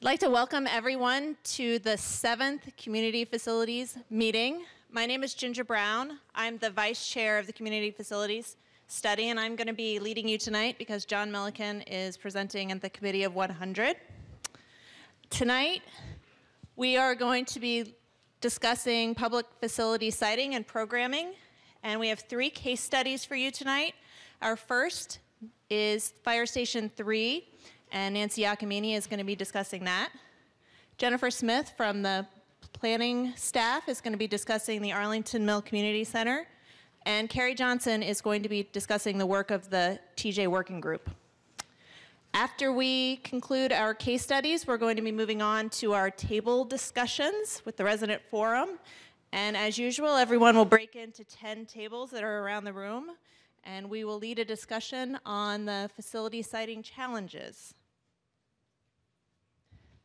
I'd like to welcome everyone to the 7th Community Facilities meeting. My name is Ginger Brown. I'm the Vice Chair of the Community Facilities Study, and I'm going to be leading you tonight because John Milliken is presenting at the Committee of 100. Tonight, we are going to be discussing public facility siting and programming, and we have 3 case studies for you tonight. Our first is Fire Station 3. And Nancy Iacomini is going to be discussing that. Jennifer Smith from the planning staff is going to be discussing the Arlington Mill Community Center. And Carrie Johnson is going to be discussing the work of the TJ Working Group. After we conclude our case studies, we're going to be moving on to our table discussions with the resident forum. And as usual, everyone will break into 10 tables that are around the room. And we will lead a discussion on the facility siting challenges.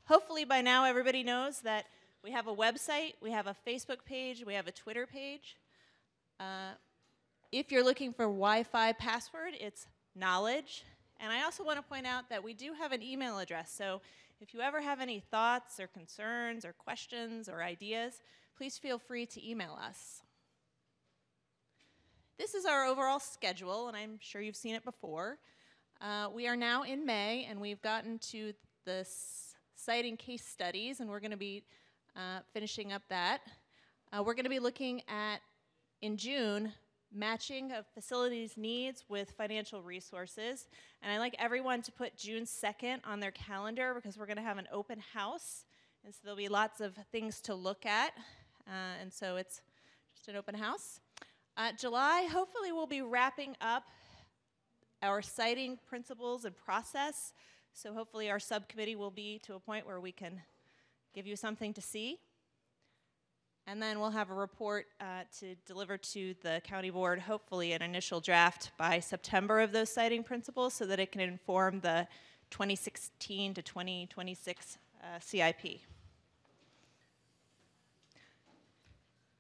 Hopefully by now everybody knows that we have a website, we have a Facebook page, we have a Twitter page. If you're looking for Wi-Fi password, it's knowledge. And I also want to point out that we do have an email address, so if you ever have any thoughts or concerns or questions or ideas, please feel free to email us. This is our overall schedule, and I'm sure you've seen it before. We are now in May, and we've gotten to the siting case studies, and we're going to be finishing up that. We're going to be looking at, in June, matching of facilities needs with financial resources. And I'd like everyone to put June 2nd on their calendar because we're going to have an open house, and so there'll be lots of things to look at, and so it's just an open house. July, hopefully we'll be wrapping up our siting principles and process, so hopefully our subcommittee will be to a point where we can give you something to see. And then we'll have a report to deliver to the county board, hopefully an initial draft by September of those siting principles so that it can inform the 2016 to 2026 CIP.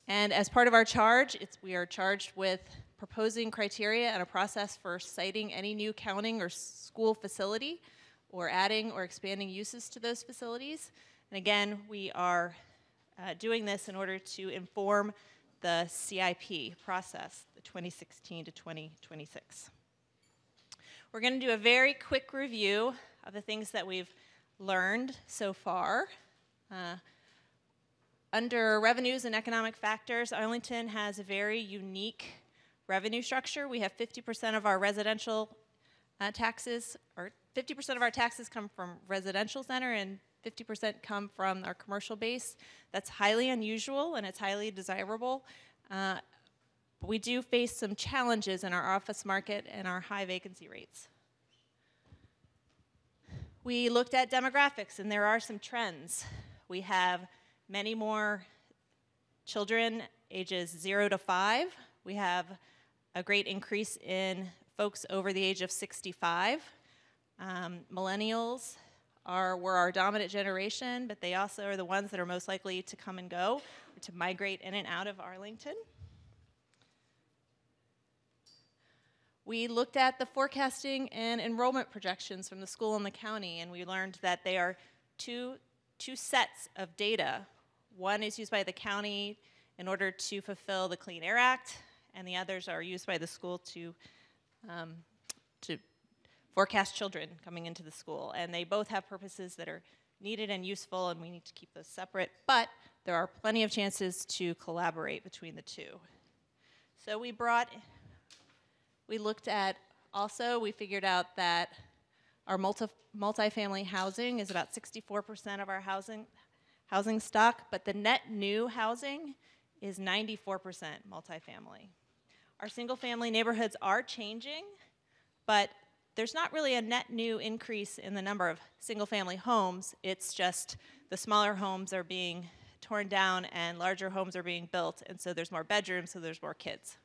And as part of our charge, we are charged with proposing criteria and a process for siting any new counting or school facility or adding or expanding uses to those facilities. And again, we are doing this in order to inform the CIP process, the 2016 to 2026. We're going to do a very quick review of the things that we've learned so far. Under revenues and economic factors, Arlington has a very unique revenue structure. We have 50% of our residential taxes, or 50% of our taxes come from residential center and 50% come from our commercial base. That's highly unusual and it's highly desirable. But we do face some challenges in our office market and our high vacancy rates. We looked at demographics and there are some trends. We have many more children ages 0 to 5. We have a great increase in folks over the age of 65. Millennials were our dominant generation, but they also are the ones that are most likely to come and go, or to migrate in and out of Arlington. We looked at the forecasting and enrollment projections from the school and the county, and we learned that they are two sets of data. One is used by the county in order to fulfill the Clean Air Act, and the others are used by the school to forecast children coming into the school. And they both have purposes that are needed and useful, and we need to keep those separate, but there are plenty of chances to collaborate between the two. So we looked at, also, we figured out that our multifamily housing is about 64% of our housing stock, but the net new housing is 94% multifamily. Our single-family neighborhoods are changing, but there's not really a net new increase in the number of single-family homes. It's just the smaller homes are being torn down and larger homes are being built, and so there's more bedrooms, so there's more kids.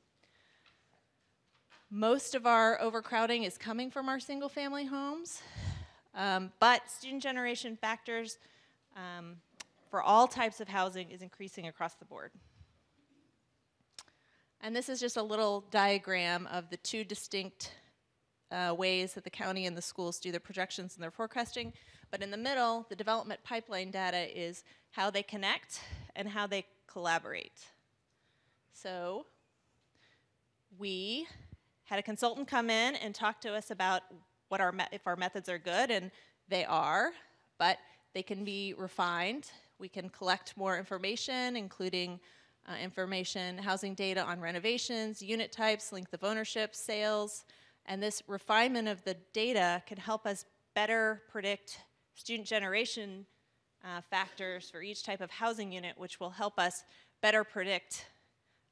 Most of our overcrowding is coming from our single-family homes, but student generation factors for all types of housing is increasing across the board. And this is just a little diagram of the two distinct ways that the county and the schools do their projections and their forecasting. But in the middle, the development pipeline data is how they connect and how they collaborate. So we had a consultant come in and talk to us about what if our methods are good, and they are, but they can be refined. We can collect more information, including housing data on renovations, unit types, length of ownership, sales, and this refinement of the data can help us better predict student generation factors for each type of housing unit, which will help us better predict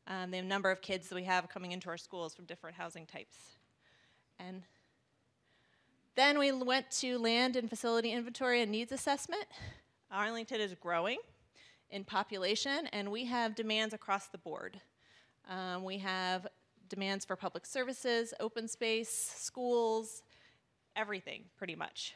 the number of kids that we have coming into our schools from different housing types. And then we went to land and facility inventory and needs assessment. Arlington is growing in population, and we have demands across the board. We have demands for public services, open space, schools, everything pretty much,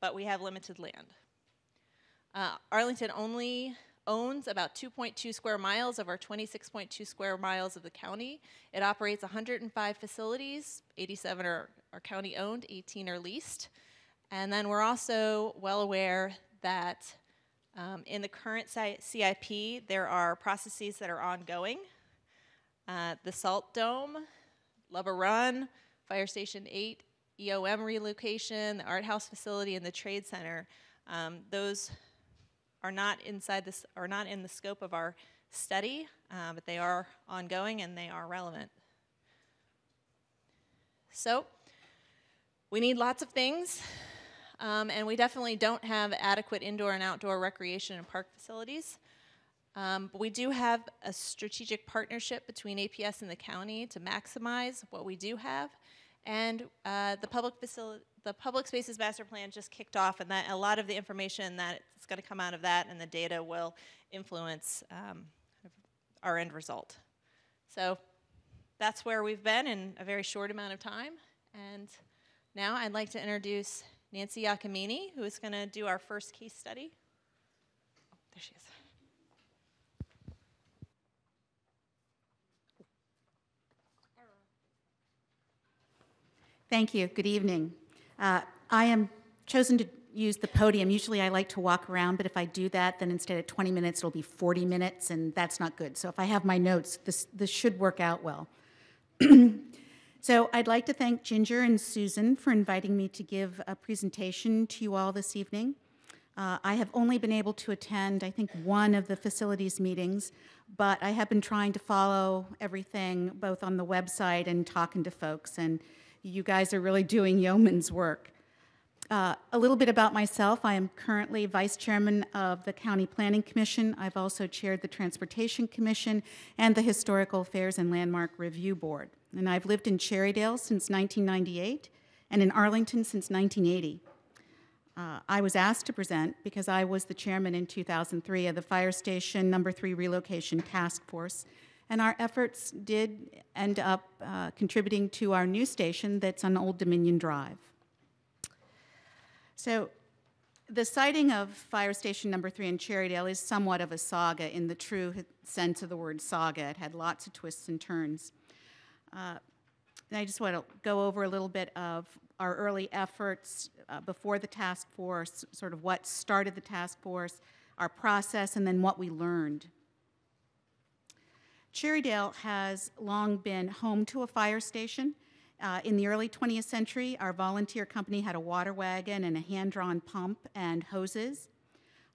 but we have limited land. Arlington only owns about 2.2 square miles of our 26.2 square miles of the county. It operates 105 facilities, 87 are county owned, 18 are leased. And then we're also well aware that in the current CIP, there are processes that are ongoing. The Salt Dome, Lubbock Run, Fire Station 8, EOM relocation, the Art House facility, and the Trade Center. Those are not inside this, are not in the scope of our study, but they are ongoing and they are relevant. So we need lots of things, and we definitely don't have adequate indoor and outdoor recreation and park facilities. But we do have a strategic partnership between APS and the county to maximize what we do have. And the public spaces master plan just kicked off, and that a lot of the information that's going to come out of that and the data will influence our end result. So that's where we've been in a very short amount of time. And now I'd like to introduce Nancy Iacomini, who is going to do our first case study. Oh, there she is. Thank you. Good evening. I am chosen to use the podium. Usually I like to walk around, but if I do that, then instead of 20 minutes, it'll be 40 minutes, and that's not good. So if I have my notes, this should work out well. So I'd like to thank Ginger and Susan for inviting me to give a presentation to you all this evening. I have only been able to attend, I think, one of the facilities meetings, but I have been trying to follow everything, both on the website and talking to folks, and you guys are really doing yeoman's work. A little bit about myself. I am currently vice chairman of the County Planning Commission. I've also chaired the Transportation Commission and the Historical Affairs and Landmark Review Board. And I've lived in Cherrydale since 1998 and in Arlington since 1980. I was asked to present because I was the chairman in 2003 of the Fire Station Number 3 Relocation Task Force. And our efforts did end up contributing to our new station that's on Old Dominion Drive. So the siting of Fire Station Number 3 in Cherrydale is somewhat of a saga in the true sense of the word saga. It had lots of twists and turns. And I just want to go over a little bit of our early efforts before the task force, sort of what started the task force, our process, and then what we learned. Cherrydale has long been home to a fire station. In the early 20th century, our volunteer company had a water wagon and a hand-drawn pump and hoses.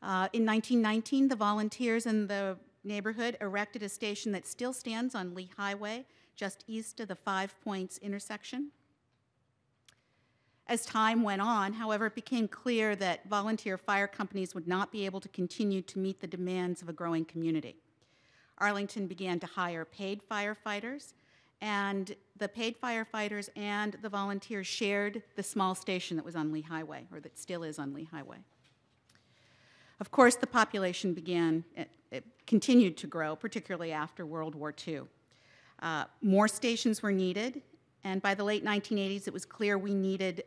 In 1919, the volunteers in the neighborhood erected a station that still stands on Lee Highway, just east of the Five Points intersection. As time went on, however, it became clear that volunteer fire companies would not be able to continue to meet the demands of a growing community. Arlington began to hire paid firefighters, and the paid firefighters and the volunteers shared the small station that was on Lee Highway, or that still is on Lee Highway. Of course, the population continued to grow, particularly after World War II. More stations were needed, and by the late 1980s, it was clear we needed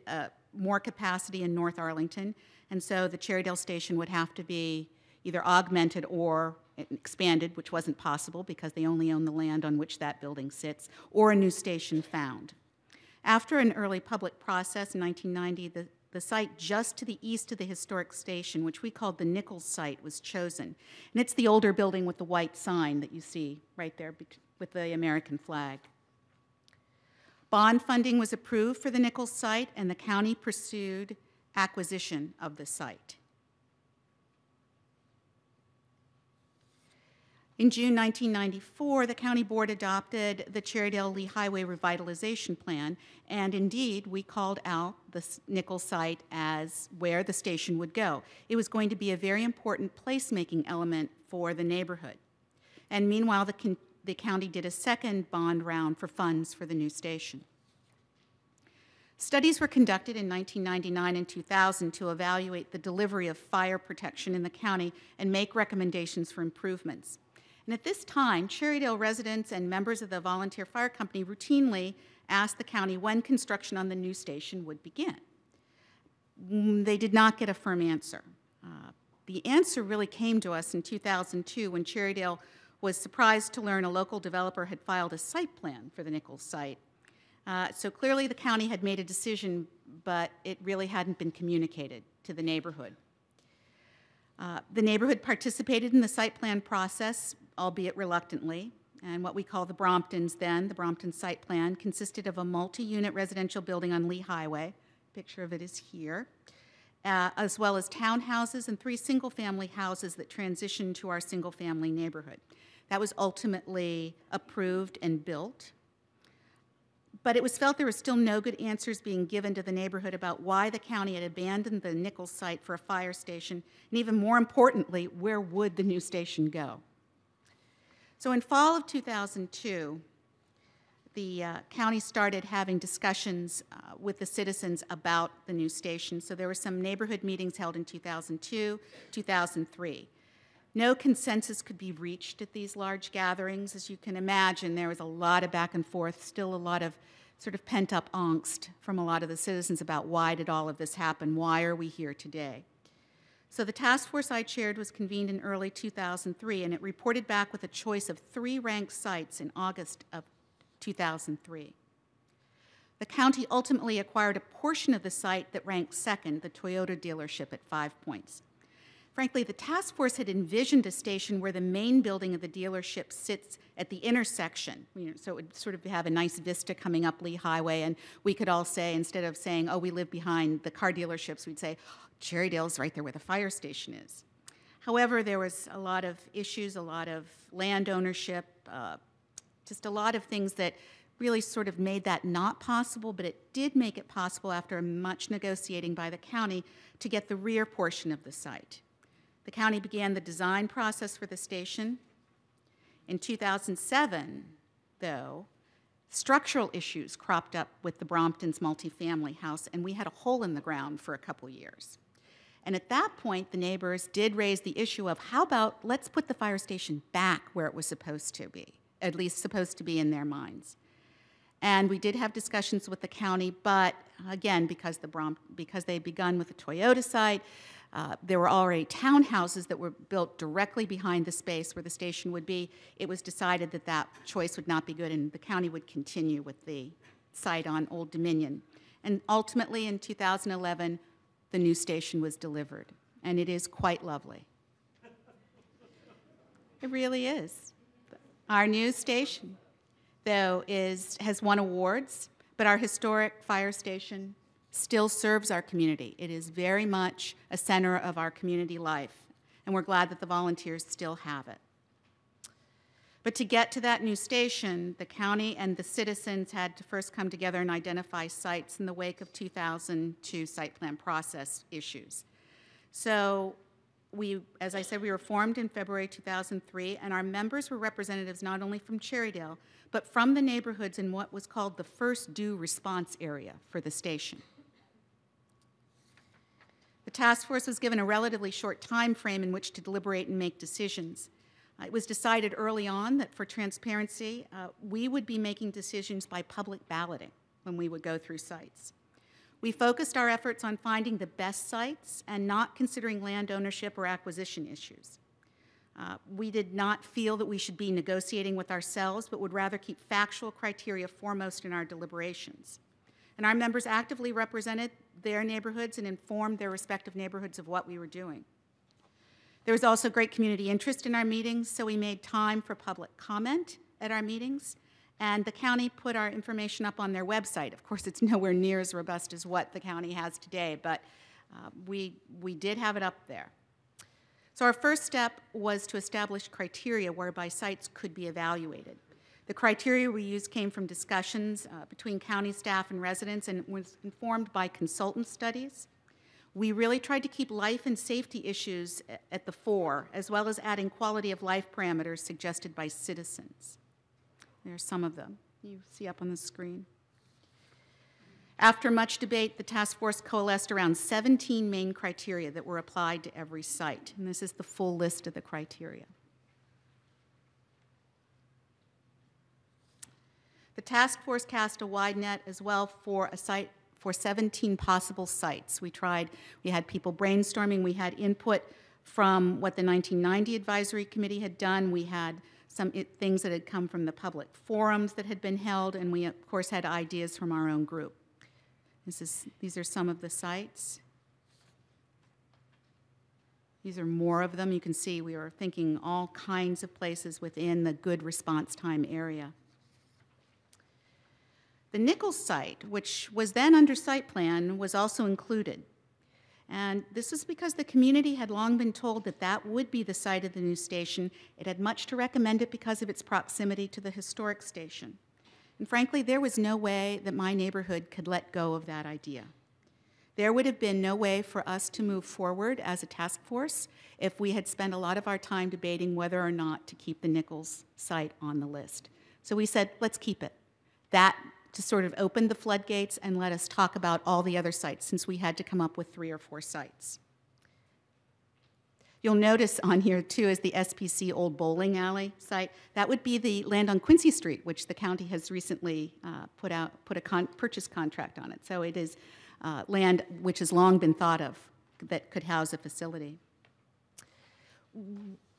more capacity in North Arlington, and so the Cherrydale station would have to be either augmented or expanded, which wasn't possible because they only own the land on which that building sits, or a new station found. After an early public process in 1990, the The site just to the east of the historic station, which we called the Nichols site, was chosen. And it's the older building with the white sign that you see right there with the American flag. Bond funding was approved for the Nichols site, and the county pursued acquisition of the site. In June 1994, the county board adopted the Cherrydale-Lee highway revitalization plan, and indeed, we called out the Nichols site as where the station would go. It was going to be a very important placemaking element for the neighborhood. And meanwhile, the county did a second bond round for funds for the new station. Studies were conducted in 1999 and 2000 to evaluate the delivery of fire protection in the county and make recommendations for improvements. And at this time, Cherrydale residents and members of the volunteer fire company routinely asked the county when construction on the new station would begin. They did not get a firm answer. The answer really came to us in 2002 when Cherrydale was surprised to learn a local developer had filed a site plan for the Nichols site. So clearly the county had made a decision, but it really hadn't been communicated to the neighborhood. The neighborhood participated in the site plan process, albeit reluctantly, and what we call the Bromptons then, the Brompton Site Plan, consisted of a multi-unit residential building on Lee Highway, picture of it is here, as well as townhouses and 3 single-family houses that transitioned to our single-family neighborhood. That was ultimately approved and built, but it was felt there were still no good answers being given to the neighborhood about why the county had abandoned the Nichols site for a fire station, and even more importantly, where would the new station go? So in fall of 2002, the county started having discussions with the citizens about the new station. So there were some neighborhood meetings held in 2002, 2003. No consensus could be reached at these large gatherings. As you can imagine, there was a lot of back and forth, still a lot of sort of pent-up angst from a lot of the citizens about why did all of this happen? Why are we here today? So the task force I chaired was convened in early 2003, and it reported back with a choice of 3 ranked sites in August of 2003. The county ultimately acquired a portion of the site that ranked second, the Toyota dealership at 5 Points. Frankly, the task force had envisioned a station where the main building of the dealership sits at the intersection, so it would sort of have a nice vista coming up Lee Highway, and we could all say, instead of saying, oh, we live behind the car dealerships, we'd say, Cherrydale's right there where the fire station is. However, there was a lot of issues, a lot of land ownership, just a lot of things that really sort of made that not possible, but it did make it possible after much negotiating by the county to get the rear portion of the site. The county began the design process for the station. In 2007, though, structural issues cropped up with the Brompton's multifamily house, and we had a hole in the ground for a couple years. And at that point, the neighbors did raise the issue of, how about let's put the fire station back where it was supposed to be, at least supposed to be in their minds. And we did have discussions with the county, but again, because they'd begun with the Toyota site, there were already townhouses that were built directly behind the space where the station would be. It was decided that that choice would not be good, and the county would continue with the site on Old Dominion. And ultimately, in 2011, the new station was delivered, and it is quite lovely. It really is. Our new station, though, has won awards, but our historic fire station still serves our community. It is very much a center of our community life, and we're glad that the volunteers still have it. But to get to that new station, the county and the citizens had to first come together and identify sites in the wake of 2002 site plan process issues. So we, as I said, we were formed in February 2003, and our members were representatives not only from Cherrydale, but from the neighborhoods in what was called the first due response area for the station. The task force was given a relatively short time frame in which to deliberate and make decisions. It was decided early on that for transparency, we would be making decisions by public balloting when we would go through sites. We focused our efforts on finding the best sites and not considering land ownership or acquisition issues. We did not feel that we should be negotiating with ourselves, but would rather keep factual criteria foremost in our deliberations. And our members actively represented their neighborhoods and informed their respective neighborhoods of what we were doing. There was also great community interest in our meetings, so we made time for public comment at our meetings. And the county put our information up on their website. Of course, it's nowhere near as robust as what the county has today, but we did have it up there. So our first step was to establish criteria whereby sites could be evaluated. The criteria we used came from discussions between county staff and residents and was informed by consultant studies. We really tried to keep life and safety issues at the fore, as well as adding quality of life parameters suggested by citizens. There are some of them you see up on the screen. After much debate, the task force coalesced around 17 main criteria that were applied to every site. And this is the full list of the criteria. The task force cast a wide net as well for a site for 17 possible sites. We had people brainstorming, we had input from what the 1990 advisory committee had done, we had some things that had come from the public forums that had been held, and we of course had ideas from our own group. These are some of the sites. These are more of them. You can see we were thinking all kinds of places within the good response time area. The Nichols site, which was then under site plan, was also included. And this is because the community had long been told that that would be the site of the new station. It had much to recommend it because of its proximity to the historic station. And frankly, there was no way that my neighborhood could let go of that idea. There would have been no way for us to move forward as a task force if we had spent a lot of our time debating whether or not to keep the Nichols site on the list. So we said, let's keep it. That to sort of open the floodgates and let us talk about all the other sites, since we had to come up with 3 or 4 sites. You'll notice on here, too, is the SPC Old Bowling Alley site. That would be the land on Quincy Street, which the county has recently put a purchase contract on it. So it is land which has long been thought of that could house a facility.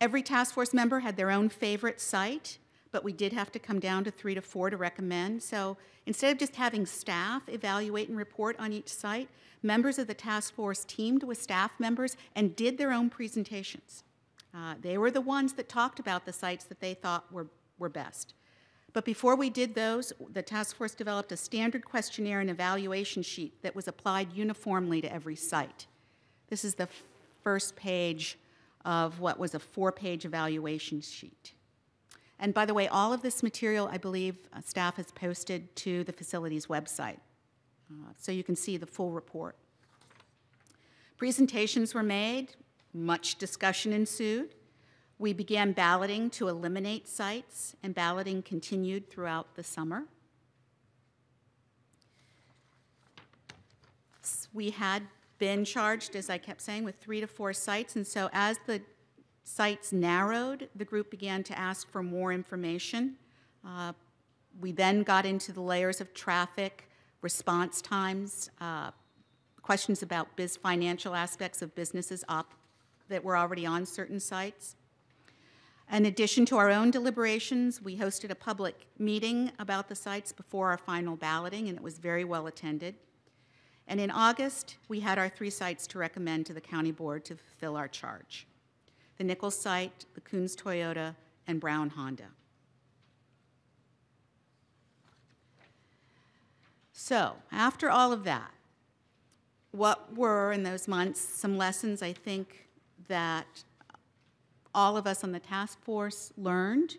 Every task force member had their own favorite site, but we did have to come down to 3 to 4 to recommend. So instead of just having staff evaluate and report on each site, members of the task force teamed with staff members and did their own presentations. They were the ones that talked about the sites that they thought were best. But before we did those, the task force developed a standard questionnaire and evaluation sheet that was applied uniformly to every site. This is the first page of what was a 4-page evaluation sheet. And by the way, all of this material, I believe, staff has posted to the facility's website, so you can see the full report. Presentations were made. Much discussion ensued. We began balloting to eliminate sites, and balloting continued throughout the summer. We had been charged, as I kept saying, with 3 to 4 sites, and so as the sites narrowed, the group began to ask for more information. We then got into the layers of traffic, response times, questions about financial aspects of businesses that were already on certain sites. In addition to our own deliberations, we hosted a public meeting about the sites before our final balloting, and it was very well attended. And in August, we had our 3 sites to recommend to the county board to fulfill our charge: the Nichols site, the Coons Toyota, and Brown Honda. So, after all of that, what were, in those months, some lessons I think that all of us on the task force learned?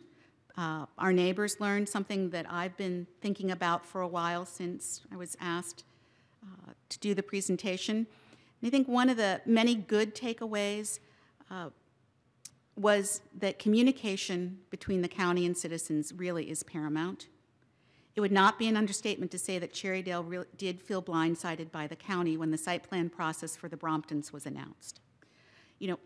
Our neighbors learned something that I've been thinking about for a while since I was asked to do the presentation. And I think one of the many good takeaways was that communication between the county and citizens really is paramount. It would not be an understatement to say that Cherrydale really did feel blindsided by the county when the site plan process for the Bromptons was announced. You know,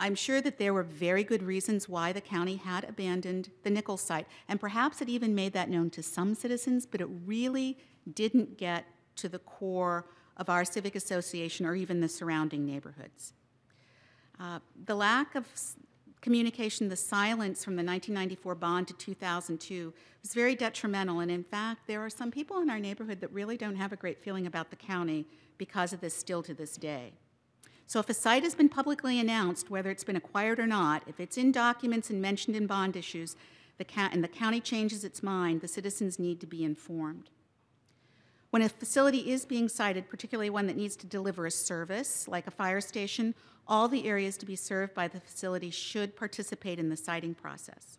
I'm sure that there were very good reasons why the county had abandoned the Nichols site, and perhaps it even made that known to some citizens, but it really didn't get to the core of our civic association or even the surrounding neighborhoods. The lack of communication, the silence from the 1994 bond to 2002 was very detrimental. And in fact, there are some people in our neighborhood that really don't have a great feeling about the county because of this still to this day. So if a site has been publicly announced, whether it's been acquired or not, if it's in documents and mentioned in bond issues, and the county changes its mind, the citizens need to be informed. When a facility is being sited, particularly one that needs to deliver a service, like a fire station, all the areas to be served by the facility should participate in the siting process.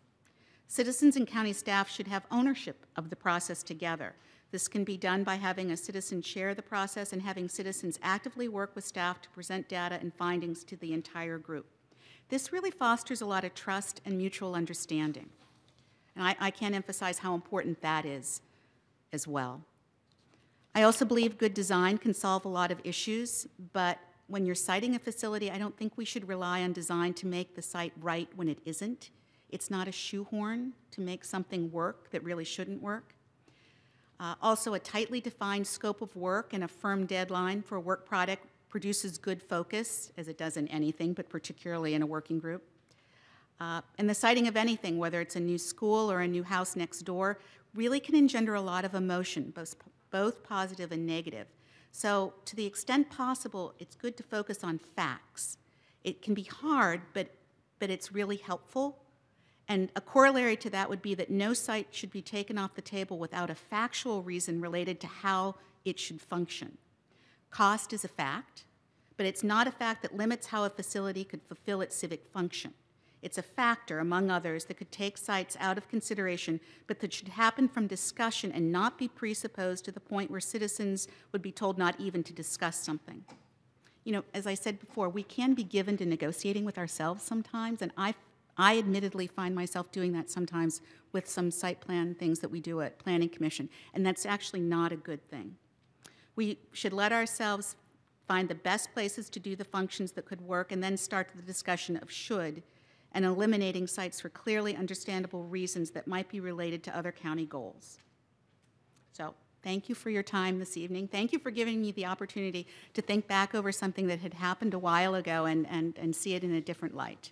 Citizens and county staff should have ownership of the process together. This can be done by having a citizen chair the process and having citizens actively work with staff to present data and findings to the entire group. This really fosters a lot of trust and mutual understanding. And I can't emphasize how important that is as well. I also believe good design can solve a lot of issues, but when you're siting a facility, I don't think we should rely on design to make the site right when it isn't. It's not a shoehorn to make something work that really shouldn't work. Also, a tightly defined scope of work and a firm deadline for a work product produces good focus, as it does in anything, but particularly in a working group. And the siting of anything, whether it's a new school or a new house next door, really can engender a lot of emotion, both positive and negative. So to the extent possible, it's good to focus on facts. It can be hard, but it's really helpful. And a corollary to that would be that no site should be taken off the table without a factual reason related to how it should function. Cost is a fact, but it's not a fact that limits how a facility could fulfill its civic function. It's a factor, among others, that could take sites out of consideration, but that should happen from discussion and not be presupposed to the point where citizens would be told not even to discuss something. You know, as I said before, we can be given to negotiating with ourselves sometimes, and I admittedly find myself doing that sometimes with some site plan things that we do at Planning Commission, and that's actually not a good thing. We should let ourselves find the best places to do the functions that could work and then start the discussion of should, and eliminating sites for clearly understandable reasons that might be related to other county goals. So thank you for your time this evening. Thank you for giving me the opportunity to think back over something that had happened a while ago and see it in a different light.